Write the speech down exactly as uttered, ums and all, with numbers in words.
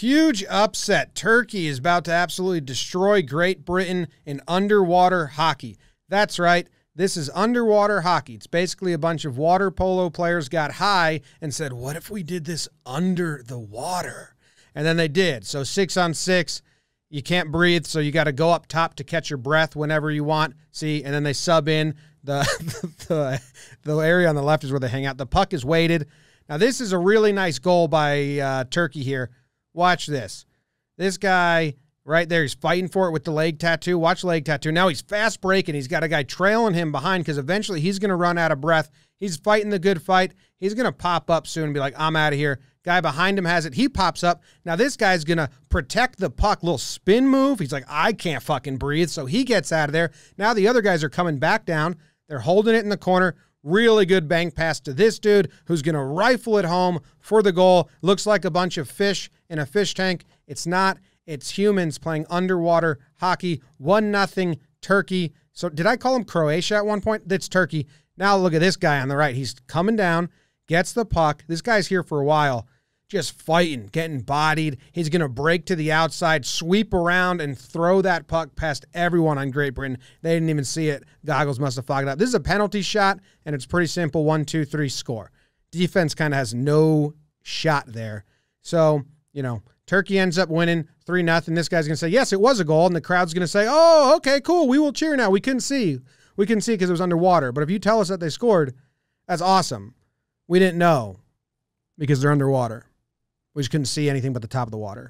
Huge upset. Turkey is about to absolutely destroy Great Britain in underwater hockey. That's right. This is underwater hockey. It's basically a bunch of water polo players got high and said, what if we did this under the water? And then they did. So six on six, you can't breathe, so you got to go up top to catch your breath whenever you want. See, and then they sub in. The, the, the area on the left is where they hang out. The puck is weighted. Now, this is a really nice goal by uh, Turkey here. Watch this. This guy right there, he's fighting for it with the leg tattoo. Watch leg tattoo. Now he's fast breaking. He's got a guy trailing him behind because eventually he's going to run out of breath. He's fighting the good fight. He's going to pop up soon and be like, I'm out of here. Guy behind him has it. He pops up. Now this guy's going to protect the puck. Little spin move. He's like, I can't fucking breathe. So he gets out of there. Now the other guys are coming back down. They're holding it in the corner. Really good bank pass to this dude who's going to rifle it home for the goal. Looks like a bunch of fish in a fish tank. It's not. It's humans playing underwater hockey. one nothing Turkey. So did I call him Croatia at one point? That's Turkey. Now look at this guy on the right. He's coming down, gets the puck. This guy's here for a while, just fighting, getting bodied. He's going to break to the outside, sweep around, and throw that puck past everyone on Great Britain. They didn't even see it. Goggles must have fogged up. This is a penalty shot, and it's pretty simple. One, two, three, score. Defense kind of has no shot there. So, you know, Turkey ends up winning three nothing. This guy's going to say, yes, it was a goal, and the crowd's going to say, oh, okay, cool, we will cheer now. We couldn't see. We couldn't see because it was underwater. But if you tell us that they scored, that's awesome. We didn't know because they're underwater. We just couldn't see anything but the top of the water.